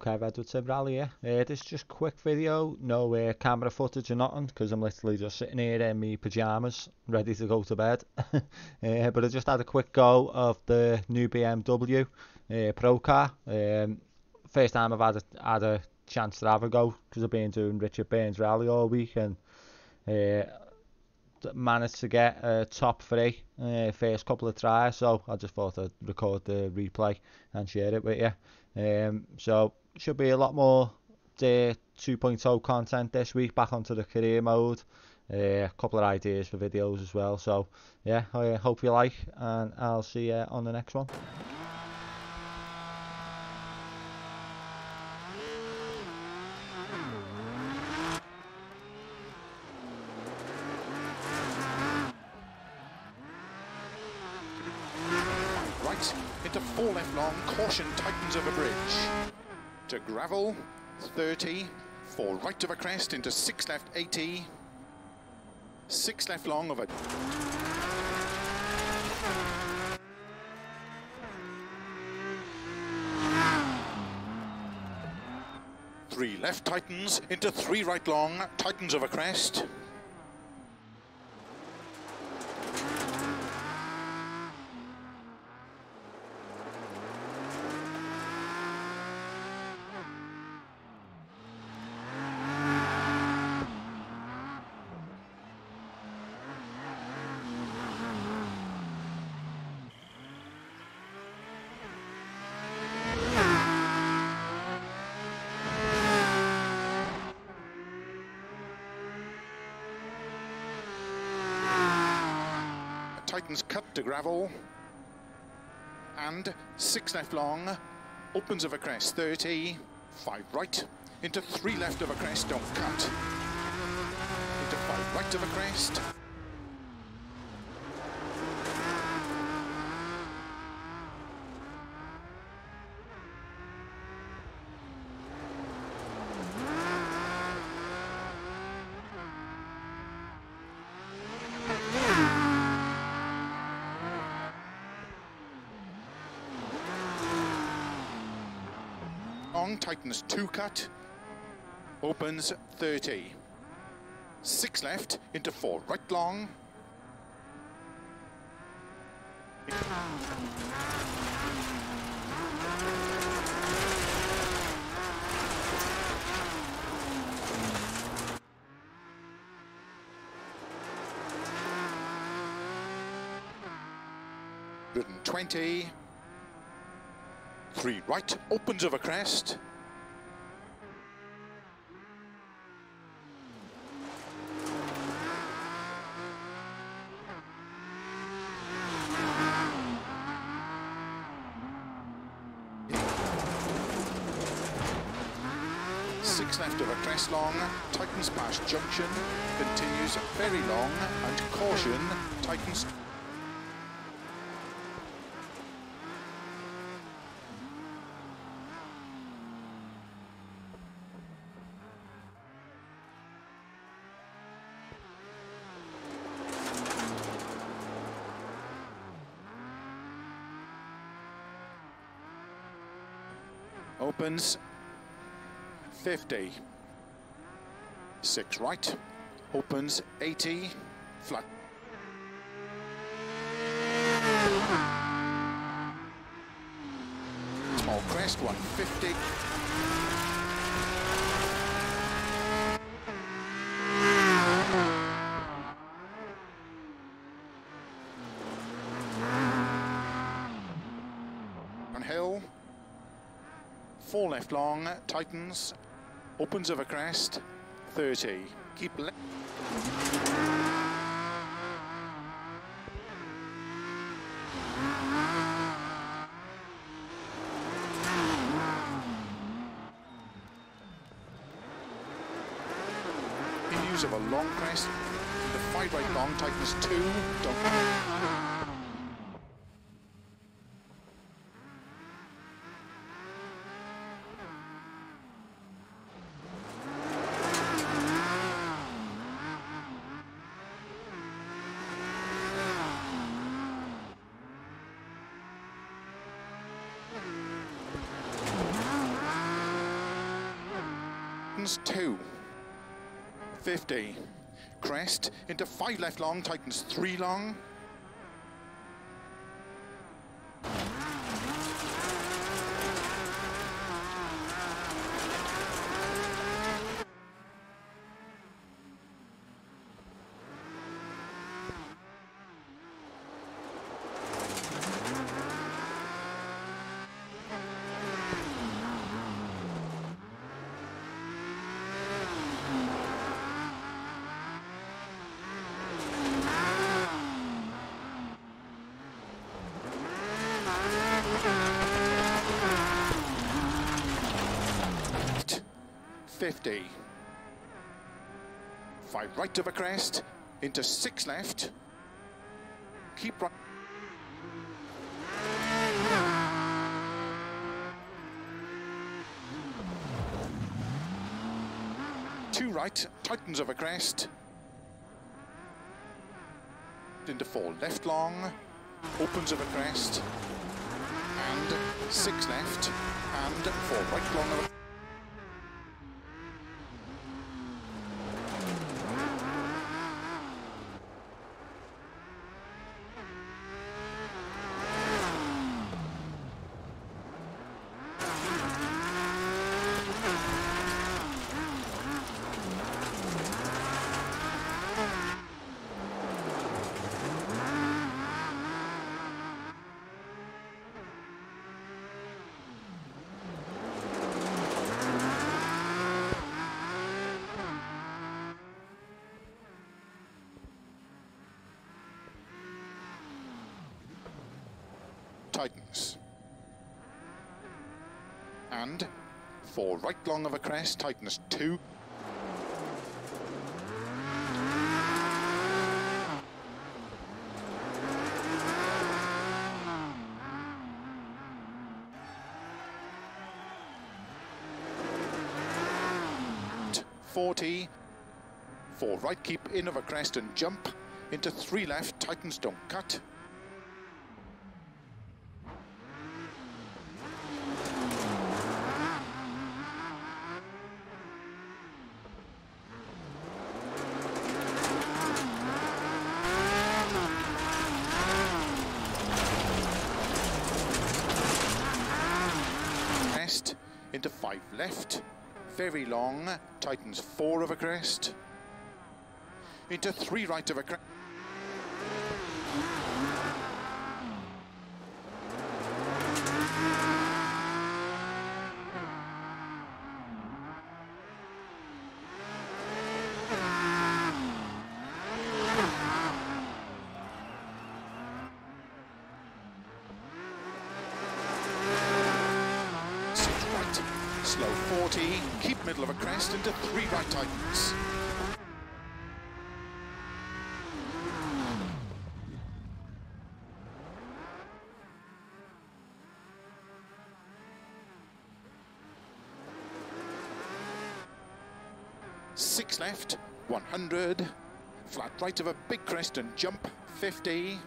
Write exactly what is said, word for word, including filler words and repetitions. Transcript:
Kev Edwards Rally here. Uh, this is just quick video, no uh, camera footage or nothing, because I'm literally just sitting here in my pyjamas, ready to go to bed. uh, but I just had a quick go of the new B M W uh, Pro car. Um, first time I've had a, had a chance to have a go, because I've been doing Richard Burns Rally all week, and uh, managed to get uh, top three uh, first couple of tries, so I just thought I'd record the replay and share it with you. Um, so should be a lot more uh, two point oh content this week, back onto the career mode, a uh, couple of ideas for videos as well. So yeah, I hope you like, and I'll see you on the next one. Into four left long, caution tightens over bridge. To gravel, thirty, four right of a crest into six left, eighty. Six left long over. Three left tightens into three right long, tightens over crest. Tightens cut to gravel, and six left long, opens of a crest, thirty, five right, into three left of a crest, don't cut, into five right of a crest, long tightens two cut, opens thirty, six left into four right long, one twenty. Three right, opens of a crest. Six left of a crest long, tightens past junction, continues very long, and caution, tightens. Opens fifty, six right, opens eighty, flat. Small crest, one fifty. On hill. Four left long, tightens, opens of a crest, thirty. Keep left. In use of a long crest, the five right long, tightens two, don't. tightens two. fifty. Crest into five left long, tightens three long. fifty. Five right of a crest, into six left. Keep right. Two right, tightens of a crest. Into four left long, opens of a crest. And six left, and four right long of a crest. Tightens. And four right long of a crest, tightens two. forty. Four right, keep in of a crest and jump. Into three left, tightens, don't cut. Into five left, very long, tightens four of a crest, into three right of a crest, slow forty, keep middle of a crest into three right tightens. Six left, one hundred, flat right of a big crest and jump, fifty.